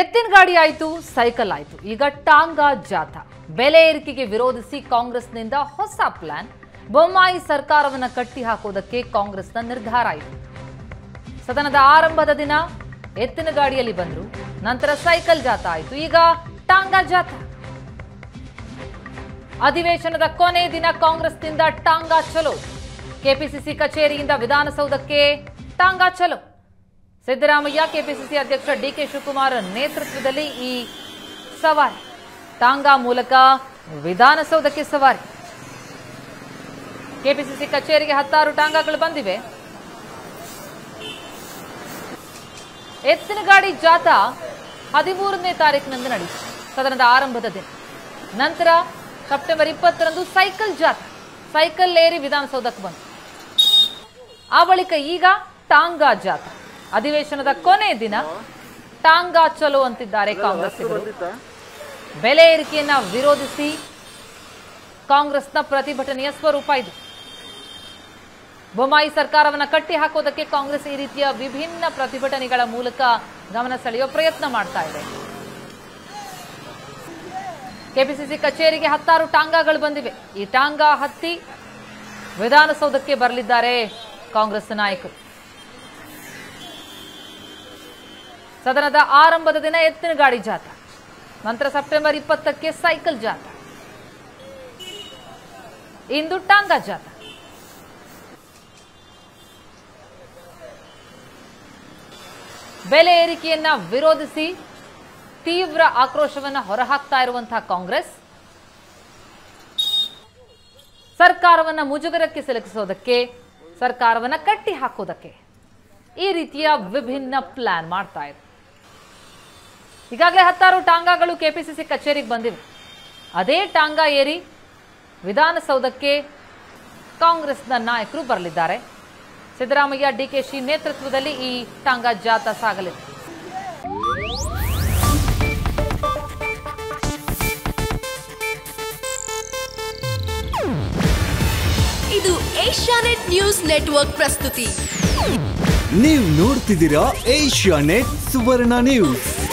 ಎತ್ತಿನ ಗಾಡಿ ಆಯಿತು, ಸೈಕಲ್ ಆಯಿತು, ಈಗ ಟಾಂಗಾ ಜಾಥಾ. ಬೆಲೆ ಏರಿಕೆಗೆ ವಿರೋಧಿಸಿ ಕಾಂಗ್ರೆಸ್ನಿಂದ ಹೊಸ ಪ್ಲಾನ್. ಬೊಮ್ಮಾಯಿ ಸರ್ಕಾರವನ್ನು ಕಟ್ಟಿ ಹಾಕೋದಕ್ಕೆ ಕಾಂಗ್ರೆಸ್ನ ನಿರ್ಧಾರ ಆಯಿತು. ಸದನದ ಆರಂಭದ ದಿನ ಎತ್ತಿನ ಗಾಡಿಯಲ್ಲಿ ಬಂದರು, ನಂತರ ಸೈಕಲ್ ಜಾಥಾ ಆಯಿತು, ಈಗ ಟಾಂಗಾ ಜಾಥಾ. ಅಧಿವೇಶನದ ಕೊನೆ ದಿನ ಕಾಂಗ್ರೆಸ್ನಿಂದ ಟಾಂಗಾ ಚಲೋ. ಕೆಪಿಸಿಸಿ ಕಚೇರಿಯಿಂದ ವಿಧಾನಸೌಧಕ್ಕೆ ಟಾಂಗಾ ಚಲೋ. ಸಿದ್ದರಾಮಯ್ಯ, ಕೆಪಿಸಿಸಿ ಅಧ್ಯಕ್ಷ ಡಿಕೆ ಶಿವಕುಮಾರ್ ನೇತೃತ್ವದಲ್ಲಿ ಈ ಸವಾರಿ. ಟಾಂಗಾ ಮೂಲಕ ವಿಧಾನಸೌಧಕ್ಕೆ ಸವಾರಿ. ಕೆಪಿಸಿಸಿ ಕಚೇರಿಗೆ 16 ಟಾಂಗಾಗಳು ಬಂದಿವೆ. ಎತ್ತಿನ ಗಾಡಿ ಜಾಥಾ 13ನೇ ತಾರೀಕಿನಂದು ನಡೆಯಿತು, ಸದನದ ಆರಂಭದ ದಿನ. ನಂತರ ಸೆಪ್ಟೆಂಬರ್ 20ರಂದು ಸೈಕಲ್ ಜಾಥಾ. ಸೈಕಲ್ ಏರಿ ವಿಧಾನಸೌಧಕ್ಕೆ ಬಂತು. ಆ ಬಳಿಕ ಈಗ ಟಾಂಗಾ ಜಾಥಾ. ಅಧಿವೇಶನದ ಕೊನೆ ದಿನ ಟಾಂಗಾ ಚಲೋ ಅಂತಿದ್ದಾರೆ ಕಾಂಗ್ರೆಸ್ಸಿಗರು. ಬೆಲೆ ಏರಿಕೆಯನ್ನು ವಿರೋಧಿಸಿ ಕಾಂಗ್ರೆಸ್ನ ಪ್ರತಿಭಟನೆಯ ಸ್ವರೂಪ ಇದು. ಬೊಮ್ಮಾಯಿ ಸರ್ಕಾರವನ್ನು ಕಟ್ಟಿ ಹಾಕೋದಕ್ಕೆ ಕಾಂಗ್ರೆಸ್ ಈ ರೀತಿಯ ವಿಭಿನ್ನ ಪ್ರತಿಭಟನೆಗಳ ಮೂಲಕ ಗಮನ ಸೆಳೆಯುವ ಪ್ರಯತ್ನ ಮಾಡ್ತಾ ಇದೆ. ಕೆಪಿಸಿಸಿ ಕಚೇರಿಗೆ 16 ಟಾಂಗಾಗಳು ಬಂದಿವೆ. ಈ ಟಾಂಗಾ ಹತ್ತಿ ವಿಧಾನಸೌಧಕ್ಕೆ ಬರಲಿದ್ದಾರೆ ಕಾಂಗ್ರೆಸ್ ನಾಯಕರು. ಸದನದ ಆರಂಭದ ದಿನ ಎತ್ತಿನ ಗಾಡಿ ಜಾಥಾ, ನಂತರ ಸೆಪ್ಟೆಂಬರ್ 20ಕ್ಕೆ ಸೈಕಲ್ ಜಾಥಾ, ಇಂದು ಟಾಂಗಾ ಜಾಥಾ. ಬೆಲೆ ಏರಿಕೆಯನ್ನ ವಿರೋಧಿಸಿ ತೀವ್ರ ಆಕ್ರೋಶವನ್ನು ಹೊರಹಾಕ್ತಾ ಇರುವಂತಹ ಕಾಂಗ್ರೆಸ್ ಸರ್ಕಾರವನ್ನು ಮುಜುಗರಕ್ಕೆ ಸಿಲುಕಿಸೋದಕ್ಕೆ, ಸರ್ಕಾರವನ್ನು ಕಟ್ಟಿ ಹಾಕೋದಕ್ಕೆ ಈ ರೀತಿಯ ವಿಭಿನ್ನ ಪ್ಲಾನ್ ಮಾಡ್ತಾ ಇದೆ. ಈಗಾಗಲೇ 16 ಟಾಂಗಾಗಳು ಕೆಪಿಸಿಸಿ ಕಚೇರಿಗೆ ಬಂದಿವೆ. ಅದೇ ಟಾಂಗಾ ಏರಿ ವಿಧಾನಸೌಧಕ್ಕೆ ಕಾಂಗ್ರೆಸ್ನ ನಾಯಕರು ಬರಲಿದ್ದಾರೆ. ಸಿದ್ದರಾಮಯ್ಯ, ಡಿಕೆಶಿ ನೇತೃತ್ವದಲ್ಲಿ ಈ ಟಾಂಗಾ ಜಾಥಾ ಸಾಗಲಿದೆ. ಇದು ಏಷ್ಯಾನೆಟ್ ನ್ಯೂಸ್ ನೆಟ್ವರ್ಕ್ ಪ್ರಸ್ತುತಿ. ನೀವು ನೋಡ್ತಿದ್ದೀರಾ ಏಷ್ಯಾನೆಟ್ ಸುವರ್ಣ ನ್ಯೂಸ್.